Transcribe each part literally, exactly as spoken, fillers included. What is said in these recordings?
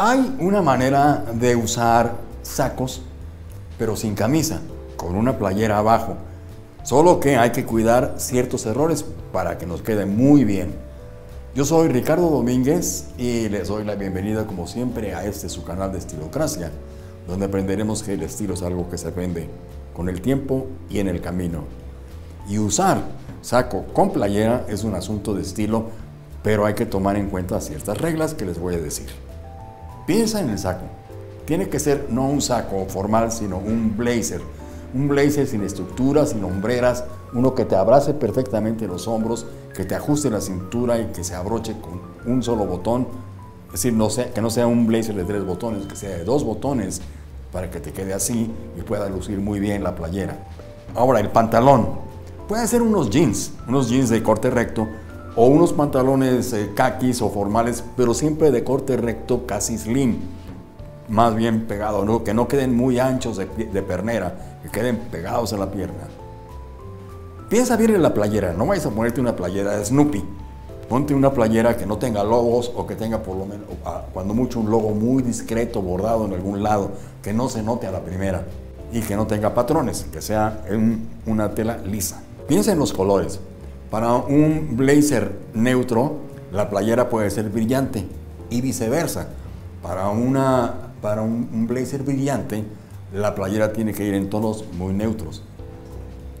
Hay una manera de usar sacos, pero sin camisa, con una playera abajo. Solo que hay que cuidar ciertos errores para que nos quede muy bien. Yo soy Ricardo Domínguez y les doy la bienvenida como siempre a este su canal de Estilocracia, donde aprenderemos que el estilo es algo que se aprende con el tiempo y en el camino. Y usar saco con playera es un asunto de estilo, pero hay que tomar en cuenta ciertas reglas que les voy a decir. Piensa en el saco. Tiene que ser no un saco formal, sino un blazer. Un blazer sin estructuras, sin hombreras, uno que te abrace perfectamente los hombros, que te ajuste la cintura y que se abroche con un solo botón. Es decir, no sea, que no sea un blazer de tres botones, que sea de dos botones, para que te quede así y pueda lucir muy bien la playera. Ahora, el pantalón. Pueden ser unos jeans, unos jeans de corte recto, o unos pantalones eh, caquis o formales, pero siempre de corte recto, casi slim. Más bien pegado, ¿no? Que no queden muy anchos de, de pernera, que queden pegados a la pierna. Piensa bien en la playera, no vayas a ponerte una playera de Snoopy. Ponte una playera que no tenga logos o que tenga por lo menos, cuando mucho, un logo muy discreto bordado en algún lado, que no se note a la primera y que no tenga patrones, que sea en una tela lisa. Piensa en los colores. Para un blazer neutro, la playera puede ser brillante y viceversa. Para una Para un blazer brillante, la playera tiene que ir en tonos muy neutros.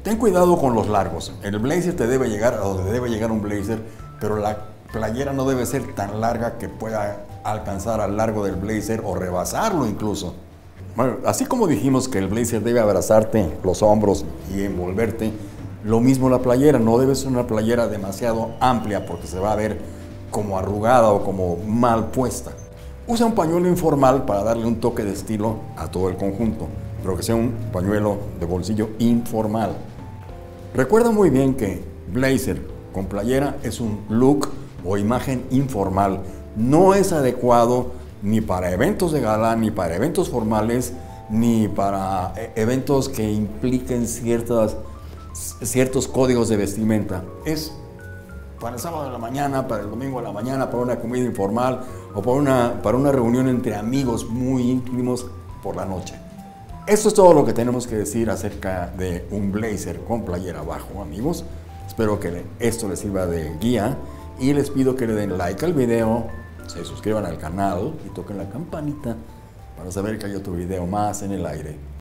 Ten cuidado con los largos. El blazer te debe llegar a donde debe llegar un blazer, pero la playera no debe ser tan larga que pueda alcanzar al largo del blazer o rebasarlo incluso. Bueno, así como dijimos que el blazer debe abrazarte los hombros y envolverte, lo mismo la playera. No debe ser una playera demasiado amplia porque se va a ver como arrugada o como mal puesta. Usa un pañuelo informal para darle un toque de estilo a todo el conjunto, pero que sea un pañuelo de bolsillo informal. Recuerda muy bien que blazer con playera es un look o imagen informal. No es adecuado ni para eventos de gala, ni para eventos formales, ni para eventos que impliquen ciertas, ciertos códigos de vestimenta. Es para el sábado de la mañana, para el domingo de la mañana, para una comida informal o para una, para una reunión entre amigos muy íntimos por la noche. Esto es todo lo que tenemos que decir acerca de un blazer con playera abajo, amigos. Espero que esto les sirva de guía y les pido que le den like al video, se suscriban al canal y toquen la campanita para saber que hay otro video más en el aire.